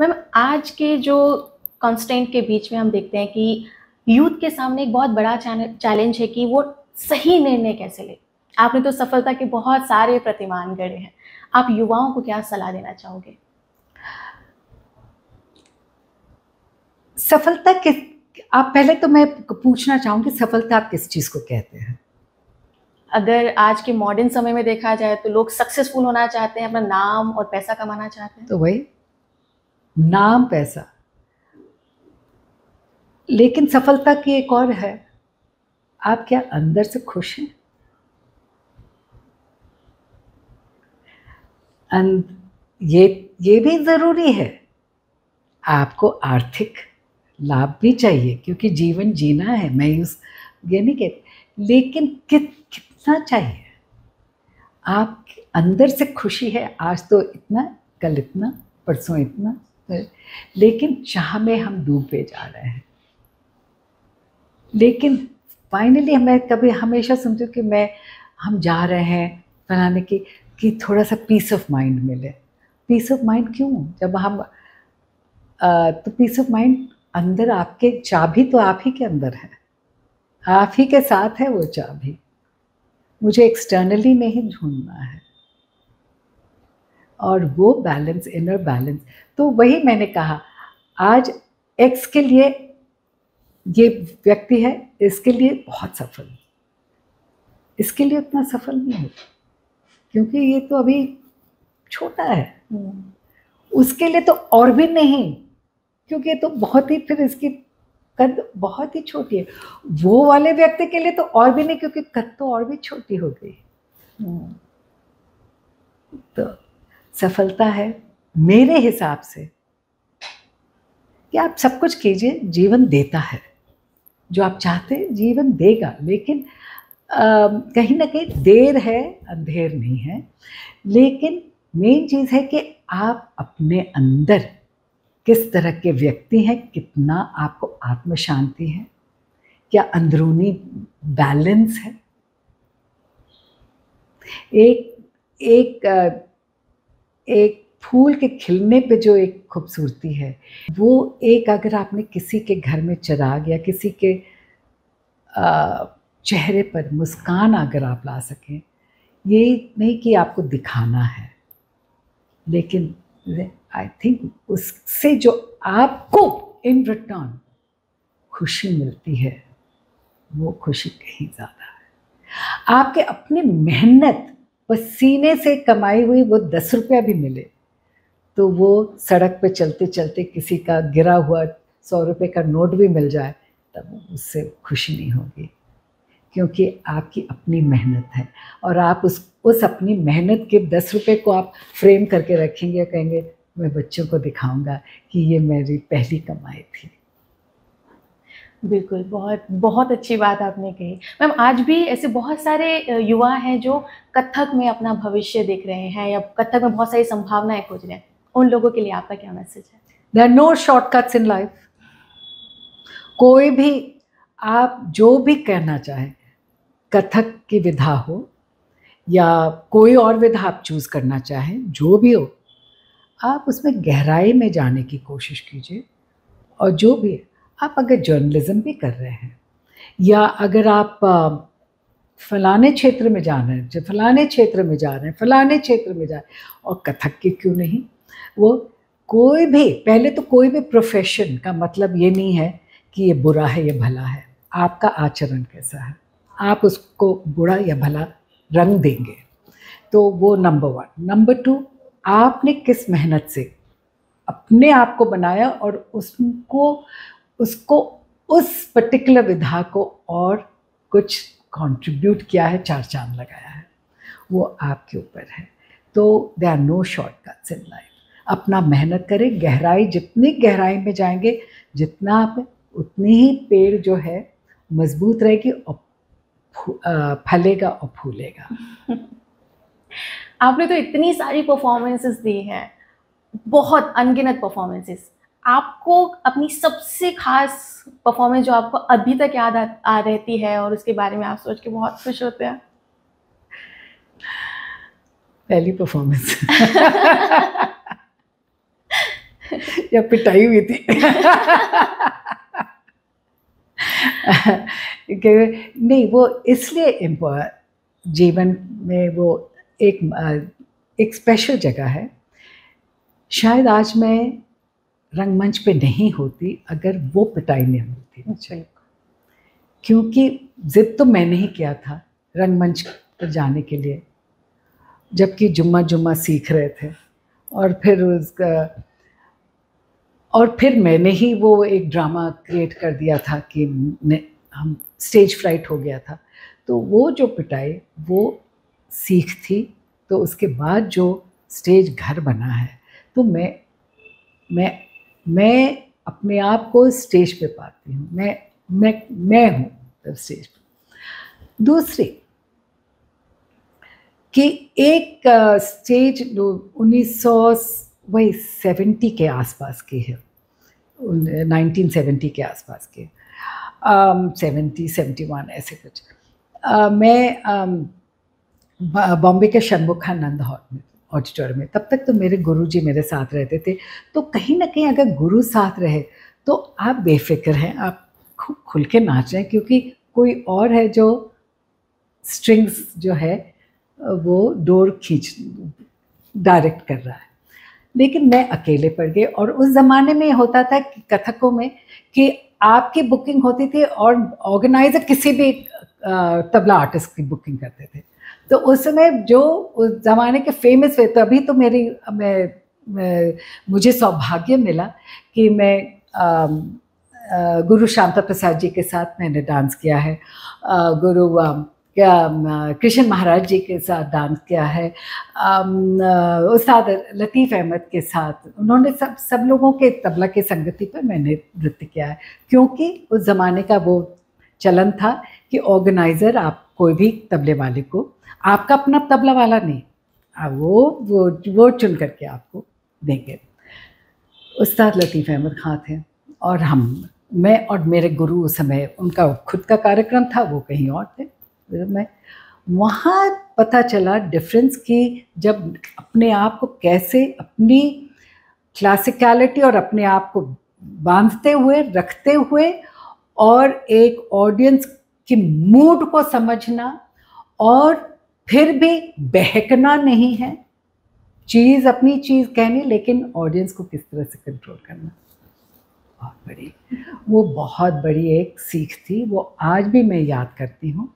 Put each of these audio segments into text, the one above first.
Ma'am, आज के जो कॉन्स्टेंट के बीच में हम देखते हैं कि यूथ के सामने एक बहुत बड़ा चैलेंज है कि वो सही निर्णय कैसे ले। आपने तो सफलता के बहुत सारे प्रतिमान गढ़े हैं, आप युवाओं को क्या सलाह देना चाहोगे? सफलता किस, आप पहले तो मैं पूछना चाहूँगी सफलता आप किस चीज़ को कहते हैं? अगर आज के मॉडर्न समय में देखा जाए तो लोग सक्सेसफुल होना चाहते हैं, अपना नाम और पैसा कमाना चाहते हैं, तो वही नाम पैसा। लेकिन सफलता की एक और है, आप क्या अंदर से खुश हैं? ये भी ज़रूरी है, आपको आर्थिक लाभ भी चाहिए क्योंकि जीवन जीना है, मैं ये नहीं कहती, लेकिन कितना चाहिए? आप अंदर से खुशी है, आज तो इतना, कल इतना, परसों इतना, लेकिन चाह में हम डूबे जा रहे हैं। लेकिन फाइनली मैं कभी हमेशा समझूँ कि हम जा रहे हैं बनाने की कि थोड़ा सा पीस ऑफ माइंड मिले। पीस ऑफ माइंड क्यों? जब हम तो पीस ऑफ माइंड अंदर आपके चाबी तो आप ही के अंदर है, आप ही के साथ है वो चाबी, मुझे एक्सटर्नली नहीं ढूंढना है। और वो बैलेंस, इनर बैलेंस, तो वही मैंने कहा आज एक्स के लिए ये व्यक्ति है, इसके लिए बहुत सफल, इसके लिए उतना सफल नहीं होता क्योंकि ये तो अभी छोटा है, उसके लिए तो और भी नहीं क्योंकि ये तो बहुत ही, फिर इसकी कद बहुत ही छोटी है। वो वाले व्यक्ति के लिए तो और भी नहीं क्योंकि कद तो और भी छोटी हो गई। तो सफलता है मेरे हिसाब से कि आप सब कुछ कीजिए, जीवन देता है जो आप चाहते हैं, जीवन देगा, लेकिन कहीं ना कहीं देर है, अंधेर नहीं है। लेकिन मेन चीज़ है कि आप अपने अंदर किस तरह के व्यक्ति हैं, कितना आपको आत्म शांति है, क्या अंदरूनी बैलेंस है। एक एक एक फूल के खिलने पे जो एक खूबसूरती है, वो एक अगर आपने किसी के घर में चिराग या किसी के चेहरे पर मुस्कान अगर आप ला सकें, ये नहीं कि आपको दिखाना है, लेकिन आई थिंक उससे जो आपको इन रिटर्न खुशी मिलती है, वो खुशी कहीं ज़्यादा है। आपके अपने मेहनत पसीने से कमाई हुई वो 10 रुपया भी मिले तो वो सड़क पे चलते चलते किसी का गिरा हुआ 100 रुपये का नोट भी मिल जाए, तब उससे खुशी नहीं होगी क्योंकि आपकी अपनी मेहनत है। और आप उस अपनी मेहनत के 10 रुपये को आप फ्रेम करके रखेंगे और कहेंगे मैं बच्चों को दिखाऊंगा कि ये मेरी पहली कमाई थी। बिल्कुल, बहुत बहुत अच्छी बात आपने कही। मैम, आज भी ऐसे बहुत सारे युवा हैं जो कथक में अपना भविष्य देख रहे हैं या कथक में बहुत सारी संभावनाएं खोज रहे हैं, उन लोगों के लिए आपका क्या मैसेज है? There are no shortcuts in life. कोई भी, आप जो भी कहना चाहें, कथक की विधा हो या कोई और विधा आप चूज़ करना चाहें, जो भी हो, आप उसमें गहराई में जाने की कोशिश कीजिए। और जो भी आप, अगर जर्नलिज्म भी कर रहे हैं या अगर आप फलाने क्षेत्र में जा रहे हैं, और कथक की क्यों नहीं, वो कोई भी, पहले तो कोई भी प्रोफेशन का मतलब ये नहीं है कि ये बुरा है ये भला है, आपका आचरण कैसा है, आप उसको बुरा या भला रंग देंगे, तो वो नंबर 1। नंबर 2, आपने किस मेहनत से अपने आप को बनाया और उसको उस पर्टिकुलर विधा को और कुछ कंट्रीब्यूट किया है, 4 चांद लगाया है, वो आपके ऊपर है। तो there are no shortcuts in life. अपना मेहनत करें, गहराई, जितनी गहराई में जाएंगे जितना आप, उतनी ही पेड़ जो है मजबूत रहेगी और फलेगा और फूलेगा। आपने तो इतनी सारी परफॉर्मेंसेस दी हैं, बहुत अनगिनत परफॉर्मेंसेस, आपको अपनी सबसे खास परफॉर्मेंस जो आपको अभी तक याद आ रहती है और उसके बारे में आप सोच के बहुत खुश होते हैं? पहली परफॉर्मेंस या पिटाई हुई थी नहीं, वो इसलिए जीवन में वो एक स्पेशल जगह है। शायद आज मैं रंगमंच पे नहीं होती अगर वो पिटाई नहीं होती मुझे, क्योंकि ज़िद तो मैंने ही किया था रंगमंच पर जाने के लिए, जबकि जुम्मा सीख रहे थे। और फिर उसका मैंने ही वो एक ड्रामा क्रिएट कर दिया था कि हम स्टेज फ्राइट हो गया था। तो वो जो पिटाई वो सीख थी। तो उसके बाद जो स्टेज घर बना है, तो मैं अपने आप को स्टेज पे पाती हूँ। मैं हूँ तब स्टेज पे। दूसरी कि एक स्टेज 1970 के आसपास की है, 1970 के आसपास के 70-71 ऐसे कुछ। मैं बॉम्बे के शनमुखानंद हॉल में ऑडिटोरियम में, तब तक तो मेरे गुरुजी मेरे साथ रहते थे। तो कहीं ना कहीं अगर गुरु साथ रहे तो आप बेफिक्र हैं, आप खूब खुल के नाच रहे हैं, क्योंकि कोई और है जो स्ट्रिंग्स जो है वो डोर खींच डायरेक्ट कर रहा है। लेकिन मैं अकेले पड़ गए। और उस ज़माने में होता था कि कथकों में कि आपकी बुकिंग होती थी और ऑर्गेनाइज़र किसी भी तबला आर्टिस्ट की बुकिंग करते थे। तो उस समय जो उस ज़माने के फेमस हुए, तभी तो मुझे सौभाग्य मिला कि मैं गुरु शांतप्रसाद जी के साथ मैंने डांस किया है, गुरु कृष्ण महाराज जी के साथ डांस किया है, उस्ताद लतीफ़ अहमद के साथ। उन्होंने सब लोगों के तबला की संगति पर मैंने नृत्य किया है, क्योंकि उस ज़माने का वो चलन था कि ऑर्गेनाइज़र आप कोई भी तबले वाले को, आपका अपना तबला वाला नहीं, वो चुन करके आपको देंगे। उस्ताद लतीफ़ अहमद खान थे और मैं और मेरे गुरु उस समय, उनका खुद का कार्यक्रम था, वो कहीं और थे। मैं वहाँ पता चला डिफरेंस कि जब अपने आप को कैसे अपनी क्लासिकलिटी और अपने आप को बांधते हुए रखते हुए और एक ऑडियंस के मूड को समझना और फिर भी बहकना नहीं है, चीज़ अपनी चीज़ कहनी लेकिन ऑडियंस को किस तरह से कंट्रोल करना, बहुत बड़ी एक सीख थी। वो आज भी मैं याद करती हूँ,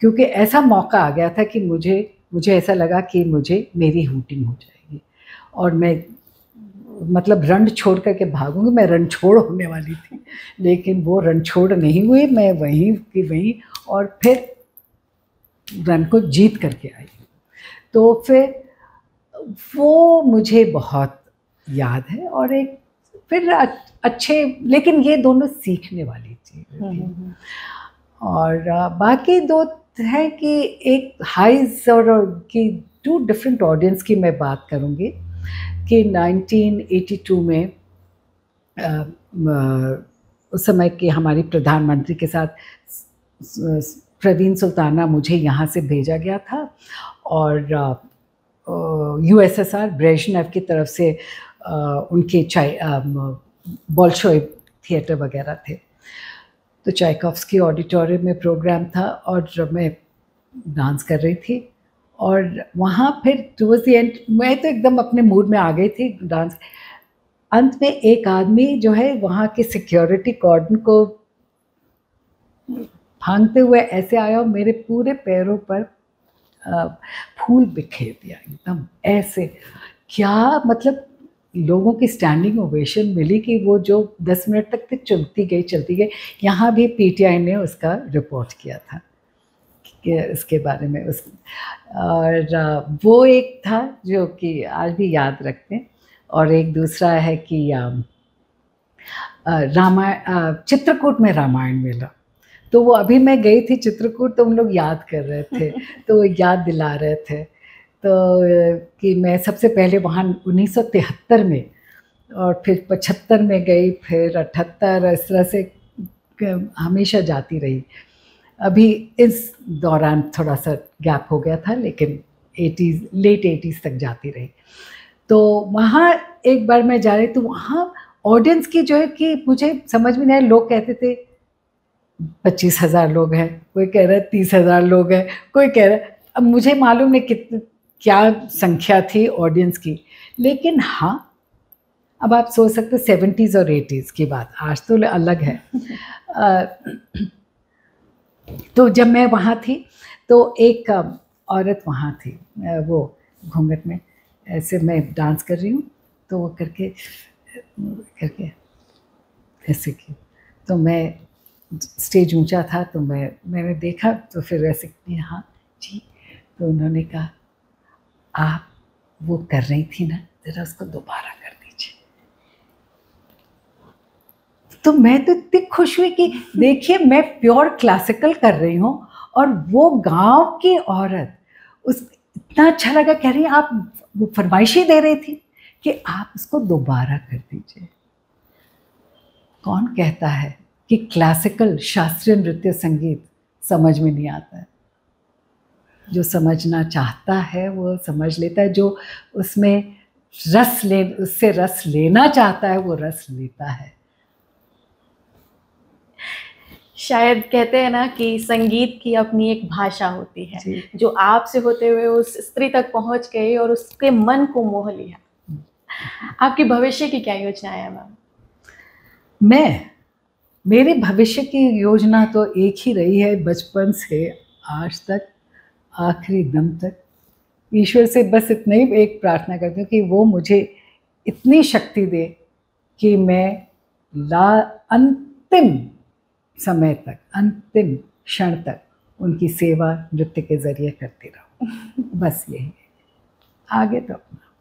क्योंकि ऐसा मौका आ गया था कि मुझे ऐसा लगा कि मुझे मेरी हूटिंग हो जाएगी और मैं मतलब रण छोड़ करके भागूंगी। मैं रण छोड़ होने वाली थी, लेकिन वो रण छोड़ नहीं हुई, मैं वहीं की वहीं और फिर रण को जीत करके आई। तो फिर वो मुझे बहुत याद है। और एक फिर अच्छे, लेकिन ये दोनों सीखने वाली थी। और बाकी दो है कि एक हाइज और की टू डिफरेंट ऑडियंस की मैं बात करूँगी कि 1982 में उस समय के हमारी प्रधानमंत्री के साथ प्रवीण सुल्ताना, मुझे यहाँ से भेजा गया था और यूएसएसआर ब्रेजनेव की तरफ से उनके बोल्शोई थिएटर वगैरह थे। तो चाइकोव्स्की ऑडिटोरियम में प्रोग्राम था और मैं डांस कर रही थी। और वहाँ फिर टुवर्ड्स द एंड मैं तो एकदम अपने मूड में आ गई थी डांस। अंत में एक आदमी जो है वहाँ के सिक्योरिटी गार्डन को भांगते हुए ऐसे आया और मेरे पूरे पैरों पर फूल बिखेर दिया एकदम ऐसे। क्या मतलब लोगों की स्टैंडिंग ओवेशन मिली कि वो जो 10 मिनट तक तो चलती गई। यहाँ भी पीटीआई ने उसका रिपोर्ट किया था इसके बारे में और वो एक था जो कि आज भी याद रखते हैं। और एक दूसरा है कि चित्रकूट में रामायण मेला, तो वो अभी मैं गई थी चित्रकूट तो हम लोग याद कर रहे थे तो याद दिला रहे थे तो कि मैं सबसे पहले वहाँ 1973 में और फिर 75 में गई, फिर 78, इस तरह से हमेशा जाती रही। अभी इस दौरान थोड़ा सा गैप हो गया था, लेकिन लेट 80s तक जाती रही। तो वहाँ एक बार मैं जा रही तो वहाँ ऑडियंस की जो है कि मुझे समझ में नहीं आया। लोग कहते थे 25,000 लोग हैं, कोई कह रहा है 30,000 लोग हैं, कोई कह रहा है, अब मुझे मालूम नहीं कितने क्या संख्या थी ऑडियंस की। लेकिन हाँ, अब आप सोच सकते 70s और 80s की बात, आज तो अलग है। तो जब मैं वहाँ थी तो एक औरत वहाँ थी, वो घूंघट में ऐसे मैं डांस कर रही हूँ तो वो करके ऐसे की, तो मैं स्टेज ऊंचा था तो मैंने देखा तो फिर ऐसे की, हाँ जी। तो उन्होंने कहा आप वो कर रही थी ना, ज़रा उसको दोबारा कर दीजिए। तो मैं तो इतनी खुश हुई कि देखिए मैं प्योर क्लासिकल कर रही हूँ और वो गांव की औरत, उस इतना अच्छा लगा, कह रही आप वो फरमाइशी दे रही थी कि आप उसको दोबारा कर दीजिए। कौन कहता है कि क्लासिकल शास्त्रीय नृत्य संगीत समझ में नहीं आता है? जो समझना चाहता है वो समझ लेता है, जो उसमें उससे रस लेना चाहता है वो रस लेता है। शायद कहते हैं ना कि संगीत की अपनी एक भाषा होती है, जो आपसे होते हुए उस स्त्री तक पहुंच गई और उसके मन को मोह लिया। आपकी भविष्य की क्या योजना है मैम? मेरी भविष्य की योजना तो एक ही रही है बचपन से आज तक, आखिरी दम तक। ईश्वर से बस इतना ही एक प्रार्थना करती हूँ कि वो मुझे इतनी शक्ति दे कि मैं अंतिम समय तक, अंतिम क्षण तक उनकी सेवा नृत्य के जरिए करती रहूँ। बस यही, आगे तो अपना